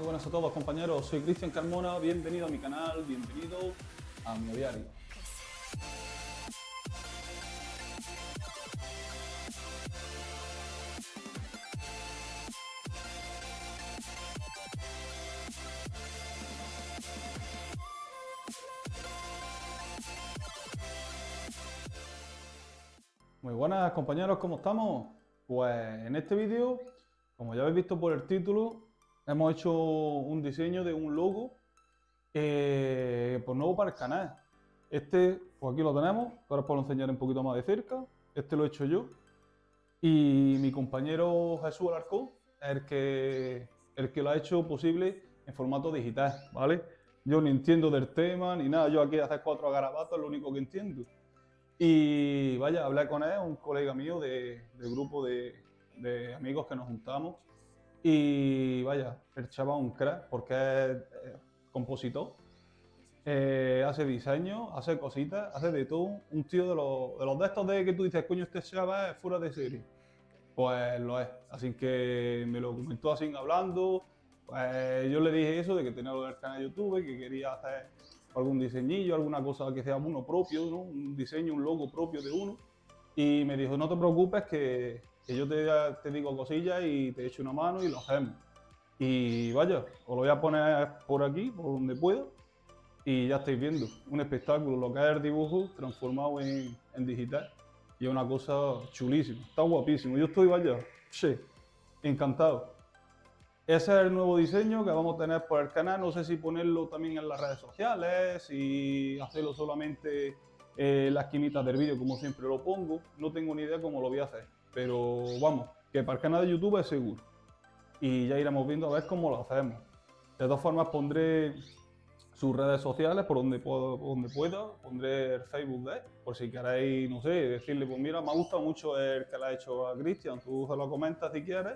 Muy buenas a todos, compañeros. Soy Cristian Carmona. Bienvenido a mi canal, bienvenido a mi diario. Muy buenas, compañeros, ¿cómo estamos? Pues en este vídeo, como ya habéis visto por el título, hemos hecho un diseño de un logo pues nuevo para el canal. Este, pues aquí lo tenemos, ahora os puedo enseñar un poquito más de cerca. Este lo he hecho yo y mi compañero Jesús Alarcón es el que lo ha hecho posible en formato digital, ¿vale? Yo no entiendo del tema ni nada, yo aquí hacer cuatro garabatos es lo único que entiendo. Y vaya, hablé con él, un colega mío de grupo de amigos que nos juntamos. Y vaya, el chaval un crack porque es compositor, hace diseño, hace cositas, hace de todo. Un tío de los de estos de que tú dices, coño, este chaval es fuera de serie. Pues lo es. Así que me lo comentó así hablando. Pues yo le dije eso de que tenía lo del canal de YouTube, que quería hacer algún diseñillo, alguna cosa que sea uno propio, ¿no? Un diseño, un logo propio de uno. Y me dijo, no te preocupes que yo te digo cosillas y te echo una mano y lo hacemos. Y vaya, os lo voy a poner por aquí, por donde pueda, y ya estáis viendo. Un espectáculo, lo que es el dibujo transformado en digital. Y es una cosa chulísima, está guapísimo. Yo estoy, vaya, sí, encantado. Ese es el nuevo diseño que vamos a tener por el canal. No sé si ponerlo también en las redes sociales, si hacerlo solamente las esquinitas del vídeo, como siempre lo pongo. No tengo ni idea cómo lo voy a hacer, pero vamos, que para el canal de YouTube es seguro. Y ya iremos viendo a ver cómo lo hacemos. De todas formas, pondré sus redes sociales por donde pueda. Pondré el Facebook de él, por si queréis, no sé, decirle, pues mira, me ha gustado mucho el que le ha hecho a Cristian. Tú se lo comentas si quieres.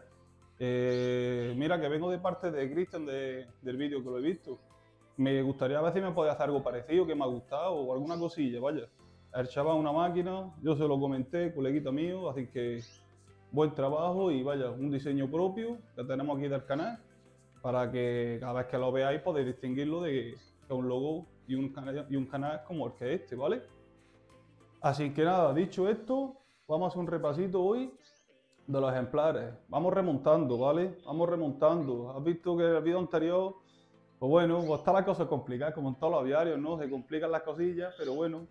Mira, que vengo de parte de Cristian del vídeo que lo he visto. Me gustaría a ver si me podía hacer algo parecido que me ha gustado o alguna cosilla, vaya. El chaval una máquina, yo se lo comenté, coleguita mío, así que buen trabajo y vaya, un diseño propio que tenemos aquí del canal para que cada vez que lo veáis podéis distinguirlo de que un logo y un canal como el que este, ¿vale? Así que nada, dicho esto, vamos a hacer un repasito hoy de los ejemplares. Vamos remontando, ¿vale? Vamos remontando. Has visto que el video anterior, pues bueno, pues está la cosa complicada, como en todos los diarios, ¿no? Se complican las cosillas, pero bueno,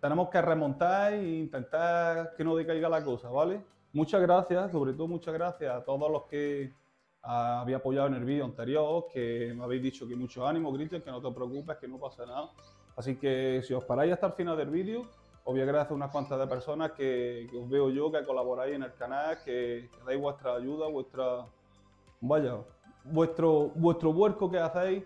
tenemos que remontar e intentar que no decaiga la cosa, ¿vale? Muchas gracias, sobre todo muchas gracias a todos los que había apoyado en el vídeo anterior, que me habéis dicho que mucho ánimo, Cristian, que no te preocupes, que no pasa nada. Así que si os paráis hasta el final del vídeo, os voy a agradecer unas cuantas de personas que os veo yo, que colaboráis en el canal, que dais vuestra ayuda, vuestro vuelco que hacéis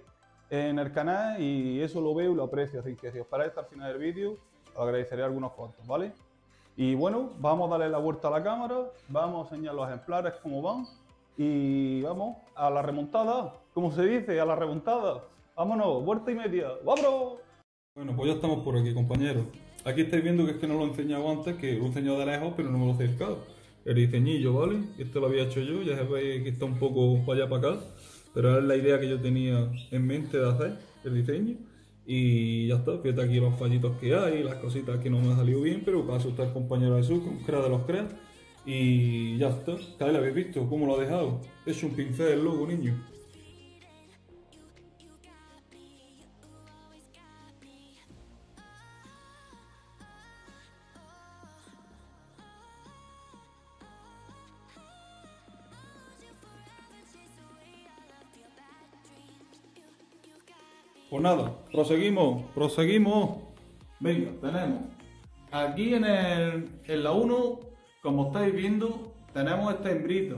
en el canal, y eso lo veo y lo aprecio. Así que si os paráis hasta el final del vídeo, os agradeceré algunos cuantos, ¿vale? Y bueno, vamos a darle la vuelta a la cámara, vamos a enseñar los ejemplares cómo van y vamos a la remontada, como se dice, a la remontada. Vámonos, vuelta y media, ¡vámonos! Bueno, pues ya estamos por aquí, compañeros. Aquí estáis viendo que es que no lo he enseñado antes, que lo he enseñado de lejos, pero no me lo he acercado. El diseñillo, ¿vale? Esto lo había hecho yo, ya sabéis que está un poco para allá para acá, pero es la idea que yo tenía en mente de hacer, el diseño. Y ya está, fíjate aquí los fallitos que hay, las cositas que no me han salido bien, pero para asustar al compañero Jesús, con crack de los cracks. Y ya está, ahí lo habéis visto, cómo lo ha dejado. Es un pincel el logo, niño. Pues nada, proseguimos. Venga, tenemos aquí en la 1, como estáis viendo, tenemos esta hembrita.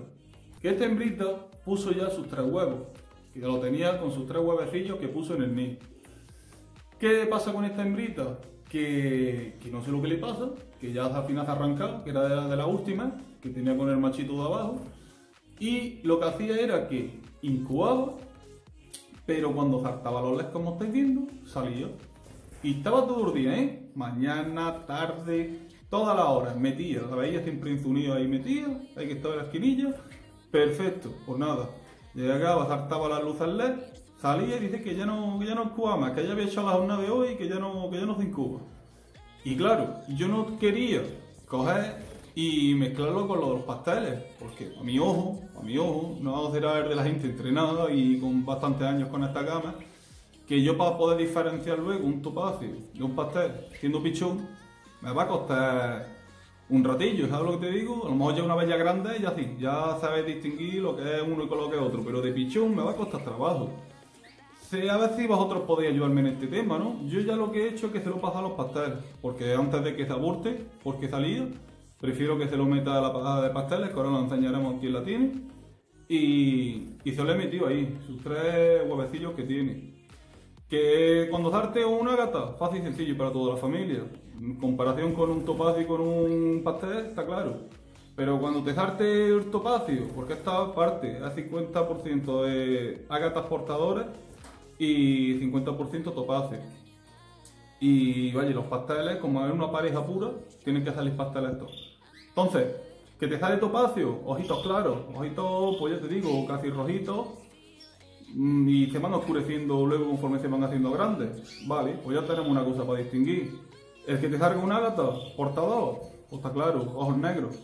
Que esta hembrita puso ya sus 3 huevos. Que lo tenía con sus 3 huevecillos que puso en el nido. ¿Qué pasa con esta hembrita? Que no sé lo que le pasa, que ya al final se ha arrancado, que era de la última, que tenía con el machito de abajo. Y lo que hacía era que incubaba, pero cuando saltaba los LEDs, como estáis viendo, salía. Y estaba todo el día, ¿eh? Mañana, tarde, todas las horas, metía. La veía siempre en su nido ahí metida, hay que estar en la esquinilla. Perfecto, pues nada. Llegaba, saltaba la luz al LED, salía y dice que ya no incuba más, que ya había hecho la jornada de hoy y que ya no se incuba. Y claro, yo no quería coger y mezclarlo con los pasteles, porque a mi ojo, no será el de la gente entrenada y con bastantes años con esta cama, que yo para poder diferenciar luego un topacio de un pastel siendo pichón, me va a costar un ratillo, ¿sabes lo que te digo? A lo mejor ya una vez ya grande, ya sí, ya sabes distinguir lo que es uno y con lo que es otro, pero de pichón me va a costar trabajo. A ver si vosotros podéis ayudarme en este tema, ¿no? Yo ya lo que he hecho es que se lo paso a los pasteles, porque antes de que se aborte, porque salía, prefiero que se lo meta a la pagada de pasteles, que ahora lo enseñaremos quién la tiene, y se lo he metido ahí, sus tres huevecillos que tiene. Que cuando darte una gata, fácil y sencillo para toda la familia, en comparación con un topacio y con un pastel, está claro. Pero cuando te darte el topacio, porque esta parte es 50% de ágatas portadoras y 50% topacio. Y vaya, los pasteles, como es una pareja pura, tienen que salir pasteles todos. Entonces, que te sale topacio, ojitos claros, ojitos, pues ya te digo, casi rojitos, y se van oscureciendo luego conforme se van haciendo grandes. Vale, pues ya tenemos una cosa para distinguir. El que te salga un ágata, portador, pues está claro, ojos negros.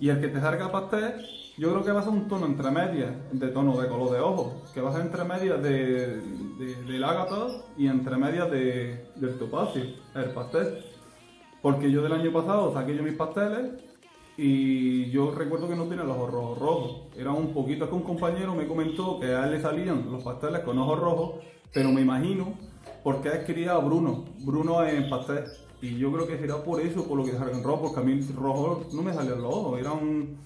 Y el que te salga pastel, yo creo que va a ser un tono entre medias, de tono de color de ojos, que va a ser entre medias del ágata y entre medias del topacio, el pastel. Porque yo del año pasado saqué yo mis pasteles y yo recuerdo que no tenía los ojos rojos. Era un poquito que un compañero me comentó que a él le salían los pasteles con ojos rojos, pero me imagino porque él quería a Bruno en pastel. Y yo creo que será por eso, por lo que salgan rojos, porque a mí rojos no me salían los ojos, eran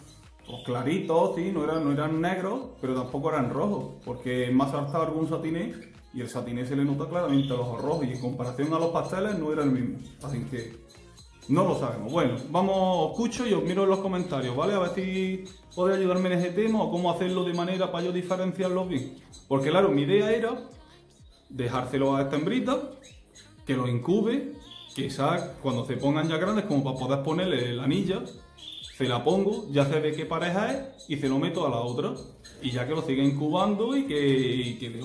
pues, claritos, sí, no eran negros, pero tampoco eran rojos, porque me ha saltado algún satiné y el satiné se le nota claramente los ojos rojos, y en comparación a los pasteles no era el mismo, así que no lo sabemos. Bueno, vamos, os escucho y os miro en los comentarios, ¿vale? A ver si podéis ayudarme en ese tema o cómo hacerlo de manera para yo diferenciarlos bien, porque claro, mi idea era dejárselo a esta hembrita, que lo incube, quizás cuando se pongan ya grandes, como para poder ponerle la anilla, se la pongo, ya sé de qué pareja es y se lo meto a la otra. Y ya que lo siga incubando y que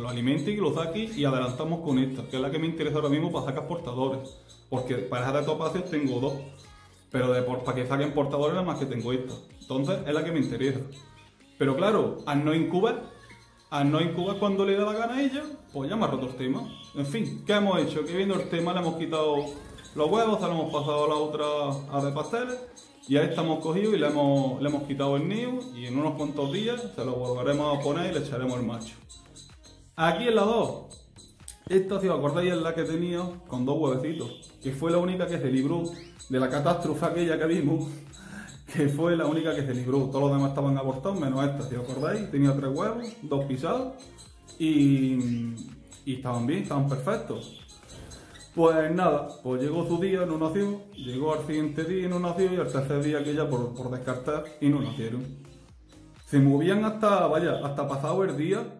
lo alimente y que lo saque, y adelantamos con esta, que es la que me interesa ahora mismo para sacar portadores. Porque parejas de topacios tengo dos, pero para que saquen portadores la más que tengo esta. Entonces es la que me interesa. Pero claro, al no incubar cuando le da la gana a ella, pues ya me ha roto el tema. En fin, ¿qué hemos hecho? Que viendo el tema le hemos quitado los huevos, se lo hemos pasado a la otra a de pasteles, y ahí estamos cogidos y le hemos quitado el nido, y en unos cuantos días se lo volveremos a poner y le echaremos el macho. Aquí en la 2, esta, si os acordáis, es la que tenía con dos huevecitos, que fue la única que se libró de la catástrofe aquella que vimos, que fue la única que se libró. Todos los demás estaban abortados, menos esta, si os acordáis, tenía tres huevos, dos pisados, y estaban bien, estaban perfectos. Pues nada, pues llegó su día, no nació, llegó al siguiente día y no nació, y al tercer día que ya por descartar y no nacieron. Se movían hasta pasado el día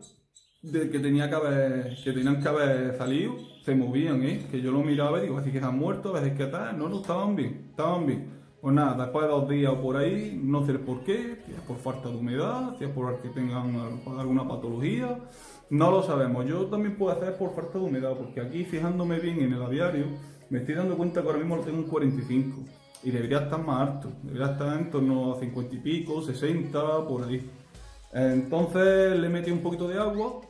de que tenían que haber salido, se movían, que yo lo miraba y digo, así que se han muerto, a veces que tal, no estaban bien. Pues nada, después de 2 días o por ahí, no sé por qué, si es por falta de humedad, si es por que tengan alguna patología, no lo sabemos. Yo también puedo hacer por falta de humedad, porque aquí fijándome bien en el aviario, me estoy dando cuenta que ahora mismo lo tengo en 45 y debería estar más alto, debería estar en torno a 50 y pico, 60, por ahí. Entonces le metí un poquito de agua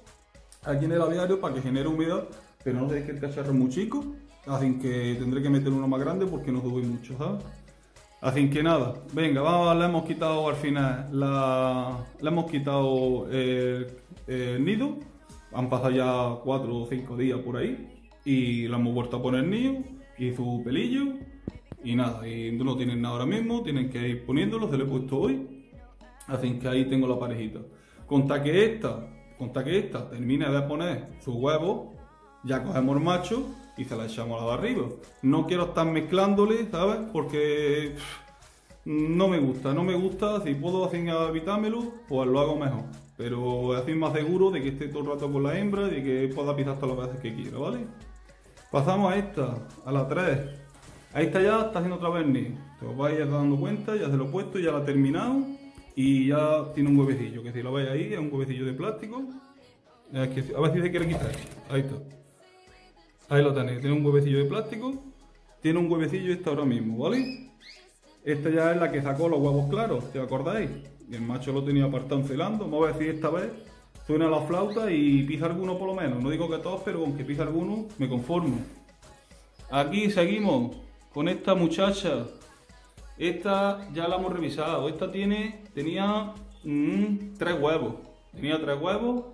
aquí en el aviario para que genere humedad, pero no sé, que el cacharro es muy chico, así que tendré que meter uno más grande porque no sube mucho, ¿sabes? Así que nada, venga, vamos, le hemos quitado al final, le hemos quitado el nido, han pasado ya 4 o 5 días por ahí, y le hemos vuelto a poner nido y su pelillo, y nada, y no tienen nada ahora mismo, tienen que ir poniéndolo, se lo he puesto hoy, así que ahí tengo la parejita. Conta que esta termine de poner sus huevos, ya cogemos el macho y se la echamos a la de arriba. No quiero estar mezclándole, ¿sabes? Porque no me gusta, si puedo así evitármelo, pues lo hago mejor. Pero así más seguro de que esté todo el rato con la hembra y que pueda pisar todas las veces que quiera, ¿vale? Pasamos a esta, a la 3. Ahí está, ya está haciendo otra vez nido. Te os vais dando cuenta, ya se lo he puesto, ya la he terminado. y ya tiene un huevecillo, que si lo veis ahí, es un huevecillo de plástico. A ver si se quiere quitar, ahí está. Ahí lo tenéis, tiene un huevecillo de plástico. Tiene un huevecillo este ahora mismo, ¿vale? Esta ya es la que sacó los huevos claros, ¿te acordáis? El macho lo tenía apartado celando. Vamos a ver si esta vez suena la flauta y pisa alguno por lo menos. No digo que todos, pero con que pisa alguno me conformo. Aquí seguimos con esta muchacha. Esta ya la hemos revisado. Esta tenía tres huevos. Tenía tres huevos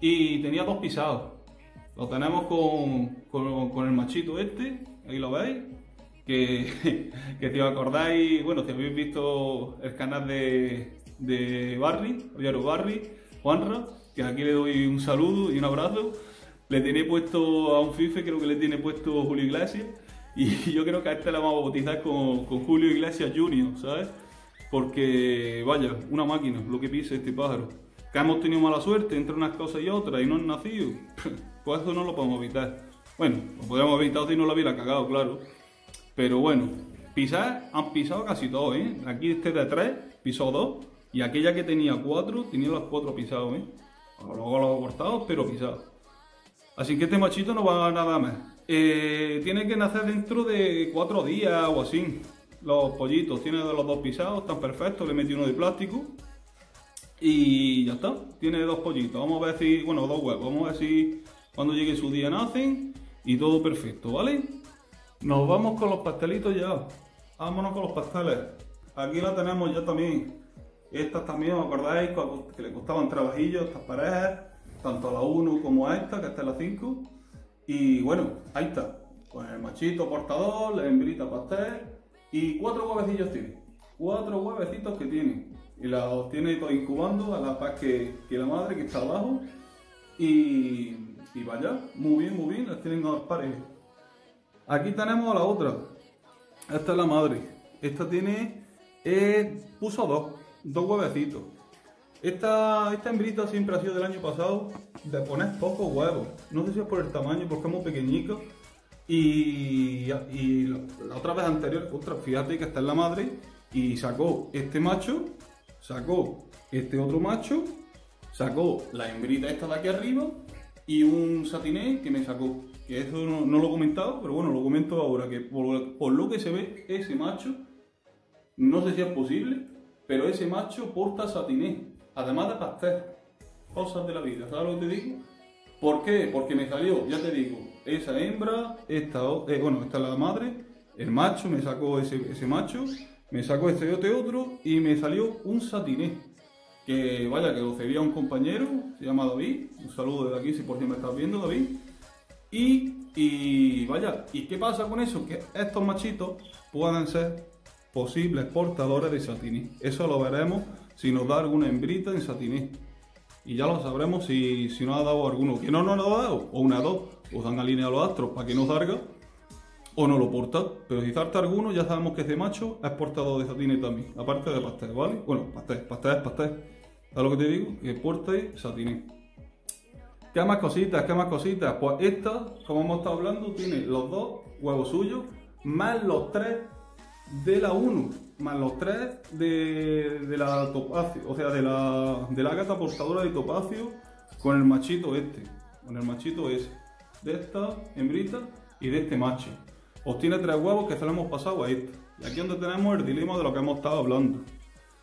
y tenía dos pisados. Lo tenemos con el machito este. Ahí lo veis. Que si os acordáis, bueno, si habéis visto el canal de Barry, Juanra, que aquí le doy un saludo y un abrazo. Le tiene puesto a un fife, creo que le tiene puesto Julio Iglesias. Y yo creo que a esta la vamos a bautizar con Julio Iglesias Jr., ¿sabes? Porque, vaya, una máquina, lo que pisa este pájaro. Que hemos tenido mala suerte entre unas cosas y otras y no han nacido. Pues eso no lo podemos evitar. Bueno, lo podríamos evitar si no lo hubiera cagado, claro. Pero bueno, pisar, han pisado casi todos, ¿eh? Aquí este de 3, pisó 2. Y aquella que tenía 4, tenía las 4 pisados, ¿eh? Luego los cortados, pero pisados. Así que este machito no va a nada más. Tiene que nacer dentro de 4 días o así. Los pollitos, tiene los dos pisados, están perfectos. Le metí uno de plástico. Y ya está, tiene dos pollitos. Vamos a ver si, bueno, dos huevos. Vamos a ver si cuando llegue su día nacen. Y todo perfecto, ¿vale? Nos vamos con los pastelitos ya. Vámonos con los pasteles. Aquí la tenemos ya también. Estas también, ¿os acordáis? Que le costaban trabajillos estas parejas. Tanto a la 1 como a esta, que esta es la 5. Y bueno, ahí está. Con el machito portador, la hembrita pastel. Y 4 huevecillos tiene. 4 huevecitos que tiene. Y los tiene todos incubando a la paz que la madre que está abajo. Y vaya, muy bien, las tienen a los pares. Aquí tenemos a la otra. Esta es la madre. Esta tiene... puso dos huevecitos. Esta hembrita siempre ha sido del año pasado de poner pocos huevos. No sé si es por el tamaño, porque es muy pequeñica. Y la otra vez anterior, fíjate que esta es la madre. Y sacó este macho, sacó este otro macho, sacó la hembrita esta de aquí arriba y un satiné que me sacó. Que eso no lo he comentado, pero bueno, lo comento ahora, que por lo que se ve, ese macho, no sé si es posible, pero ese macho porta satiné, además de pastel, cosas de la vida, ¿sabes lo que te digo? ¿Por qué? Porque me salió, ya te digo, esa hembra, esta es la madre, el macho, me sacó ese macho, me sacó este otro, y me salió un satiné, que vaya, que lo cedía a un compañero, se llama David, un saludo desde aquí, si por si me estás viendo, David. Y vaya, ¿y qué pasa con eso? Que estos machitos puedan ser posibles portadores de satiné. Eso lo veremos si nos da alguna hembrita en satiné. Y ya lo sabremos si nos ha dado alguno. Que no nos ha dado, o una dos, os dan alineado los astros para que no salga, o no lo porta. Pero si salta alguno, ya sabemos que ese macho es portador de satiné también, aparte de pastel, ¿vale? Bueno, pastel. ¿Sabes lo que te digo? Que porte satiné. ¿Qué más cositas? Pues esta, como hemos estado hablando, tiene los dos huevos suyos, más los 3 de la 1, más los 3 de la topacio, o sea, de la gata portadora de topacio, con el machito este, con el machito ese, de esta hembrita y de este macho. Os tiene 3 huevos que se lo hemos pasado a esta. Y aquí es donde tenemos el dilema de lo que hemos estado hablando.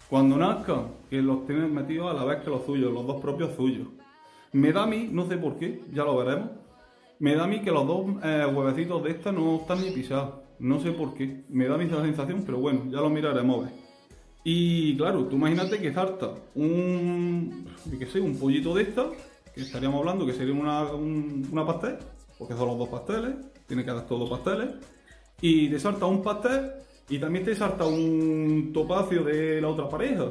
Cuando nazcan, que los tienen metidos a la vez que los suyos, los dos propios suyos. Me da a mí, no sé por qué, ya lo veremos, me da a mí que los dos huevecitos de esta no están ni pisados. No sé por qué, me da a mí esa sensación, pero bueno, ya lo miraremos. Y claro, tú imagínate que salta un pollito de esta, que estaríamos hablando que sería una pastel, porque son los dos pasteles, tiene que hacer todos los pasteles, y te salta un pastel y también te salta un topacio de la otra pareja.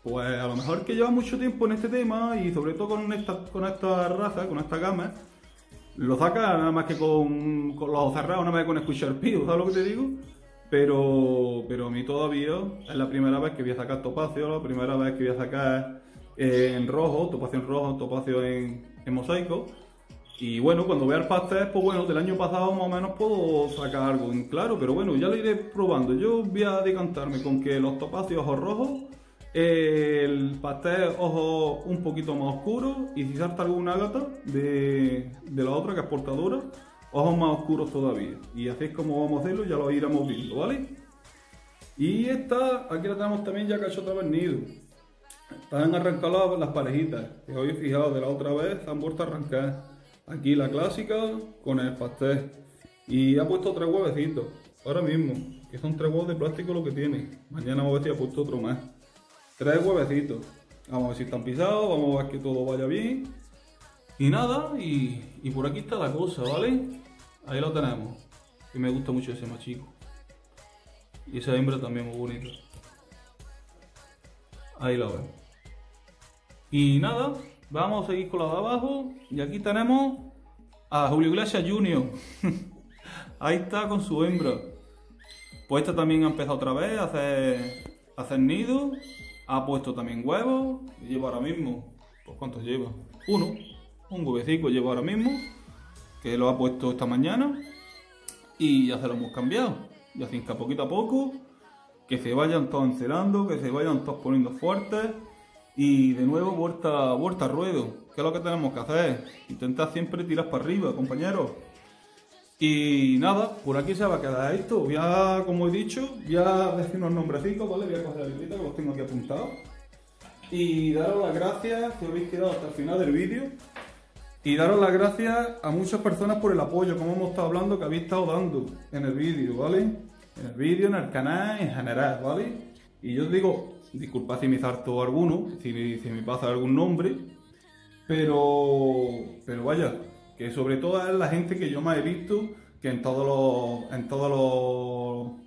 Pues a lo mejor que lleva mucho tiempo en este tema y sobre todo con esta raza, con esta gama, lo saca nada más que con los cerrados, nada más que con escuchar pío, ¿sabes lo que te digo? Pero a mí todavía es la primera vez que voy a sacar topacio, la primera vez que voy a sacar topacio en rojo, topacio en mosaico. Y bueno, cuando vea el pastel, pues bueno, del año pasado más o menos puedo sacar algo en claro, pero bueno, ya lo iré probando. Yo voy a decantarme con que los topacios o rojos El pastel ojo un poquito más oscuro, y si salta alguna gata de la otra que es portadora, ojos más oscuros todavía. Y así es como vamos a hacerlo, ya lo iremos viendo, ¿vale? Y esta, aquí la tenemos también ya que ha hecho otra vez nido. Están arrancadas las parejitas, que hoy fijaos, de la otra vez han vuelto a arrancar. Aquí la clásica con el pastel. Y ha puesto tres huevecitos, ahora mismo, que son tres huevos de plástico lo que tiene. Mañana vamos a ver si ha puesto otro más. Tres huevecitos, vamos a ver si están pisados, vamos a ver que todo vaya bien. Y nada, y por aquí está la cosa, ¿vale? Ahí lo tenemos, que me gusta mucho ese machico. Y esa hembra también muy bonita. Ahí la vemos. Y nada, vamos a seguir con la de abajo. Y aquí tenemos a Julio Iglesias Jr. Ahí está con su hembra. Pues esta también ha empezado otra vez a hacer nido. Ha puesto también huevos, lleva ahora mismo, pues ¿cuántos lleva? Uno, un huevecico lleva ahora mismo, que lo ha puesto esta mañana, y ya se lo hemos cambiado, ya finca poquito a poco, que se vayan todos encerando, que se vayan todos poniendo fuertes, y de nuevo vuelta a ruedo, que es lo que tenemos que hacer, intentar siempre tirar para arriba, compañeros. Y nada, por aquí se va a quedar esto. Ya, como he dicho, ya decir unos nombrecitos, ¿vale? Voy a coger la libreta que los tengo aquí apuntados. Y daros las gracias que habéis quedado hasta el final del vídeo. Y daros las gracias a muchas personas por el apoyo, como hemos estado hablando, que habéis estado dando en el vídeo, ¿vale? En el vídeo, en el canal, en general, ¿vale? Y yo os digo, disculpad si me salto alguno, si me pasa algún nombre, pero vaya, que sobre todo es la gente que yo más he visto, que en todos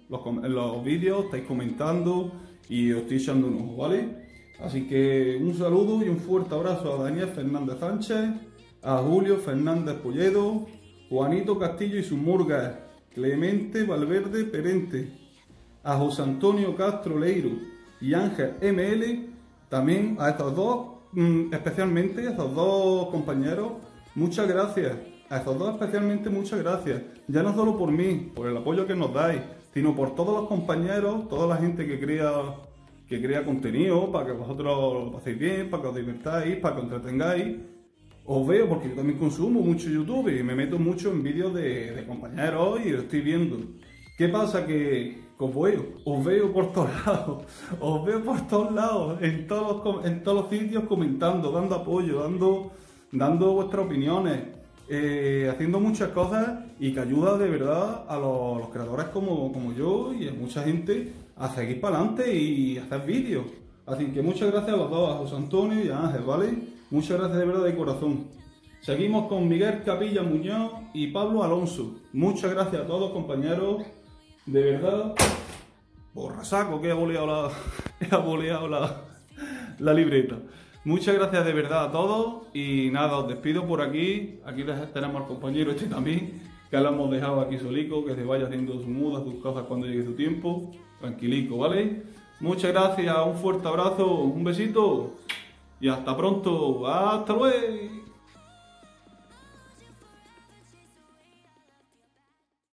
los vídeos estáis comentando y os estoy echando un ojo, ¿vale? Así que un saludo y un fuerte abrazo a Daniel Fernández Sánchez, a Julio Fernández Polledo, Juanito Castillo y sus murgas, Clemente Valverde Perente, a José Antonio Castro Leiro y Ángel ML, también a estos dos, especialmente a estos dos compañeros. Muchas gracias, a estos dos especialmente muchas gracias, ya no solo por mí, por el apoyo que nos dais, sino por todos los compañeros, toda la gente que crea contenido, para que vosotros lo paséis bien, para que os divertáis, para que os entretengáis. Os veo porque yo también consumo mucho YouTube y me meto mucho en vídeos de compañeros y lo estoy viendo. ¿Qué pasa? Que os veo por todos lados, os veo por todos lados, en todos los sitios comentando, dando apoyo, dando vuestras opiniones, haciendo muchas cosas, y que ayuda de verdad a los creadores como yo y a mucha gente a seguir para adelante y a hacer vídeos. Así que muchas gracias a los dos, a José Antonio y a Ángel, ¿vale? Muchas gracias de verdad de corazón. Seguimos con Miguel Capilla Muñoz y Pablo Alonso. Muchas gracias a todos, compañeros, de verdad. Borrasaco, que he aboleado la libreta. Muchas gracias de verdad a todos, y nada, os despido por aquí. Aquí tenemos al compañero este también, que lo hemos dejado aquí solico, que se vaya haciendo sus mudas, sus cosas cuando llegue su tiempo, tranquilico, ¿vale? Muchas gracias, un fuerte abrazo, un besito, y hasta pronto, hasta luego.